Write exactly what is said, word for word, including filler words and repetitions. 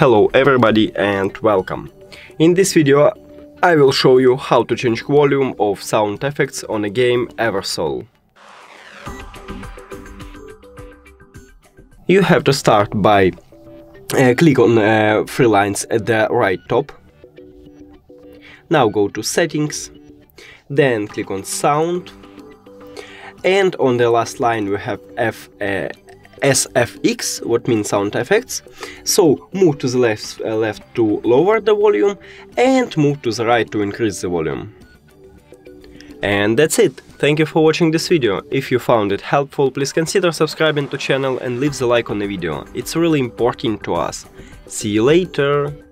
Hello everybody and welcome. In this video I will show you how to change volume of sound effects on a game Eversoul. You have to start by uh, click on uh, three lines at the right top. Now go to settings, then click on sound, and on the last line we have F. Uh, S F X, what means sound effects. So move to the left, uh, left to lower the volume, and move to the right to increase the volume. And that's it. Thank you for watching this video. If you found it helpful, please consider subscribing to channel and leave the like on the video. It's really important to us. See you later.